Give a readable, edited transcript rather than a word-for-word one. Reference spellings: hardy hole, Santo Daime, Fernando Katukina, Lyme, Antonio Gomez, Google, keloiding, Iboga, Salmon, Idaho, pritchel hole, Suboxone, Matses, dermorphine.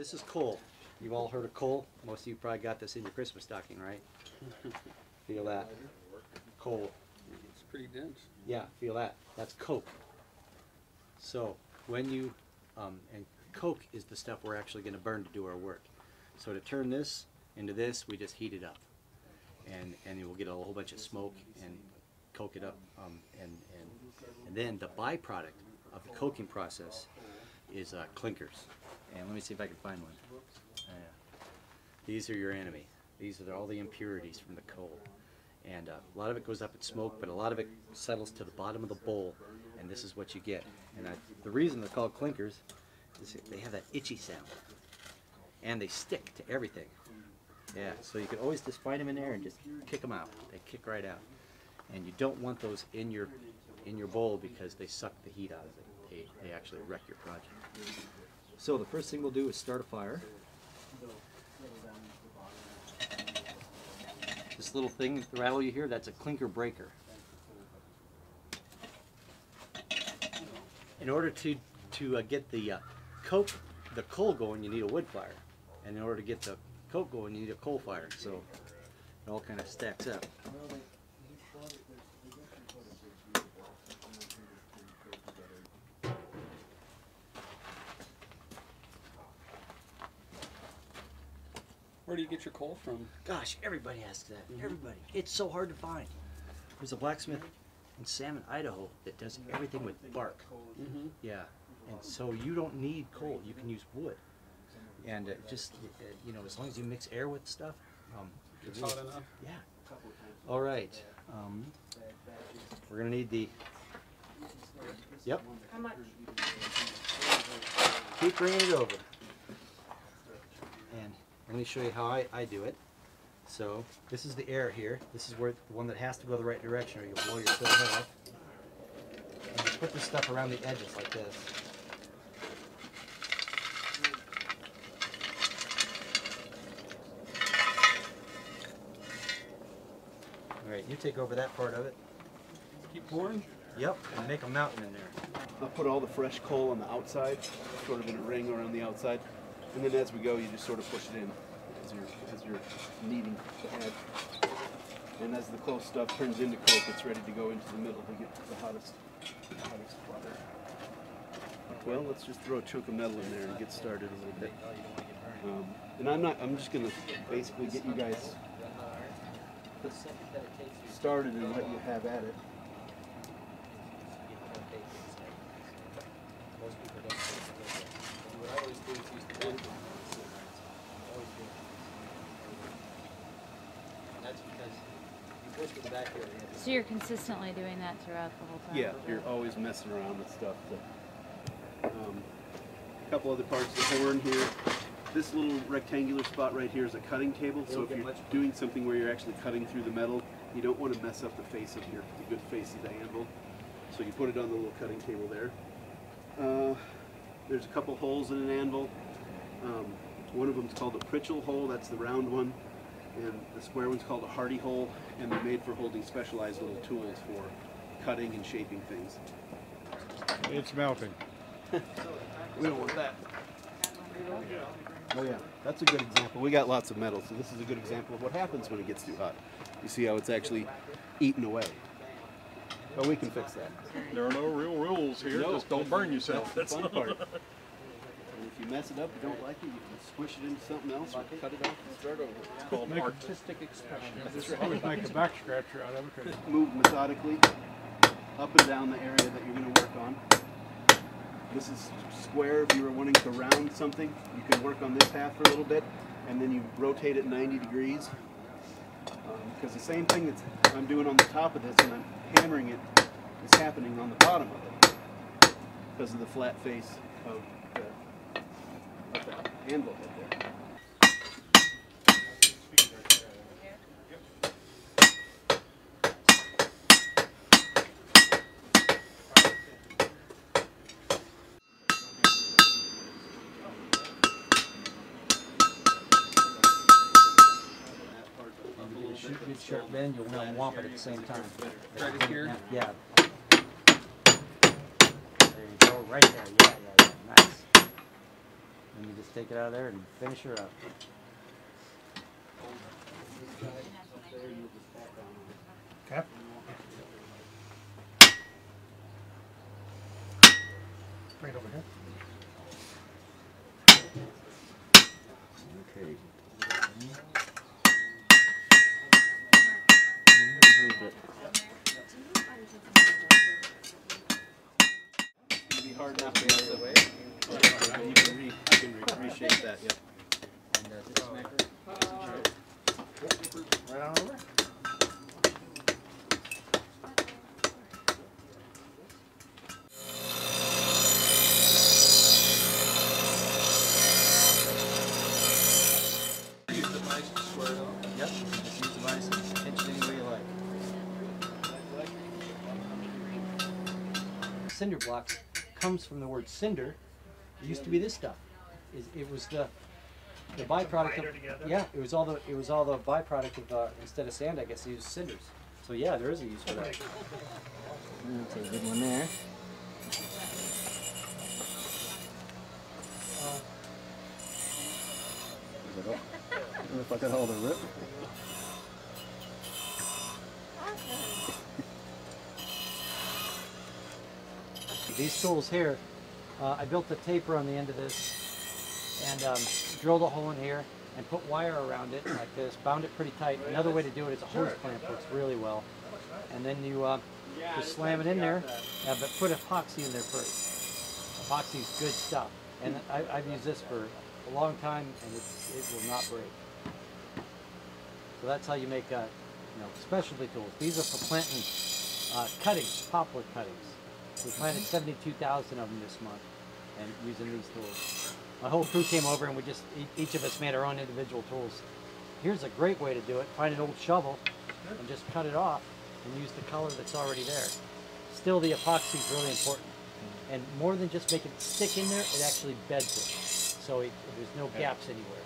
This is coal. You've all heard of coal. Most of you probably got this in your Christmas stocking, right? Feel that. Coal. It's pretty dense. Yeah, feel that. That's coke. So when you, and coke is the stuff we're actually going to burn to do our work. So to turn this into this, we just heat it up. And you will get a whole bunch of smoke and coke it up. And then the byproduct of the coking process is clinkers. And let me see if I can find one. These are your enemy. These are all the impurities from the coal. And a lot of it goes up in smoke, but a lot of it settles to the bottom of the bowl, and this is what you get. And the reason they're called clinkers is they have that itchy sound, and they stick to everything. Yeah, so you can always just find them in there and just kick them out. They kick right out. And you don't want those in your bowl because they suck the heat out of it. They actually wreck your project. So the first thing we'll do is start a fire. This little thing, the rattle you hear, that's a clinker breaker. In order to get the coal going, you need a wood fire, and in order to get the coke going, you need a coal fire. So it all kind of stacks up. Where do you get your coal from? Gosh, everybody asks that. Everybody. It's so hard to find. There's a blacksmith in Salmon, Idaho that does everything with bark. Yeah. And so you don't need coal. You can use wood. And just, you know, as long as you mix air with stuff. It's hot enough? Yeah. All right. We're going to need the... Yep. How much? Keep bringing it over. And... let me show you how I do it. So this is the air here. This is where the one that has to go the right direction or you'll blow yourself off. And you put this stuff around the edges like this. All right, you take over that part of it. Keep pouring? Yep, and make a mountain in there. I'll put all the fresh coal on the outside, sort of in a ring around the outside. And then as we go, you just sort of push it in as you're kneading the head. And as the close stuff turns into coke, it's ready to go into the middle to get the hottest butter. Well, let's just throw a chunk of metal in there and get started a little bit. And I'm just going to basically get you guys started and let you have at it. Most people don't think about it. What I always do is use the wood. And that's because you push it back here. So you're consistently doing that throughout the whole time? Yeah, you're always messing around with stuff. A couple other parts of the horn here. This little rectangular spot right here is a cutting table, so if you're doing something where you're actually cutting through the metal, you don't want to mess up the face of the good face of the anvil. So you put it on the little cutting table there. There's a couple holes in an anvil. One of them is called a pritchel hole, that's the round one, and the square one's called a hardy hole, and they're made for holding specialized little tools for cutting and shaping things. It's melting. We don't want that. Oh yeah, that's a good example. We got lots of metal, so this is a good example of what happens when it gets too hot. You see how it's actually eaten away. But we can fix that. There are no real rules here. No, just don't burn yourself. That's the fun part. And if you mess it up, you don't like it, you can squish it into something else or cut it off and start over. It's called artistic expression. I always make a back scratcher out of it. Just move methodically up and down the area that you're going to work on. This is square. If you were wanting to round something, you can work on this half for a little bit, and then you rotate it 90 degrees. Because the same thing that I'm doing on the top of this and I'm hammering it is happening on the bottom of it because of the flat face of the anvil head there. Sharp bend, you'll want to whomp it at the same time. Right here? Yeah. There you go, right there. Yeah, yeah, yeah. Nice. Let me just take it out of there and finish her up. Okay. Bring it over here. Okay. It'll be hard enough to get out of the way. You can, reshape that, yep. And this maker. Right on over. Cinder blocks comes from the word cinder. It used to be this stuff. It was the byproduct of it was all the byproduct of instead of sand, I guess they used cinders. So yeah, there is a use for that. That's a good one there. I don't know if I got all the rip. These tools here, I built the taper on the end of this and drilled a hole in here and put wire around it like this, bound it pretty tight. Another way to do it is a hose clamp, works really well. And then you just slam it in there, but put epoxy in there first. Epoxy is good stuff. And I've used this for a long time and it will not break. So that's how you make specialty tools. These are for planting cuttings, poplar cuttings. We planted 72,000 of them this month, and using these tools. My whole crew came over, and we just each of us made our own individual tools. Here's a great way to do it: find an old shovel, and just cut it off, and use the color that's already there. Still, the epoxy is really important, and more than just making it stick in there, it actually beds it, so there's no gaps anywhere.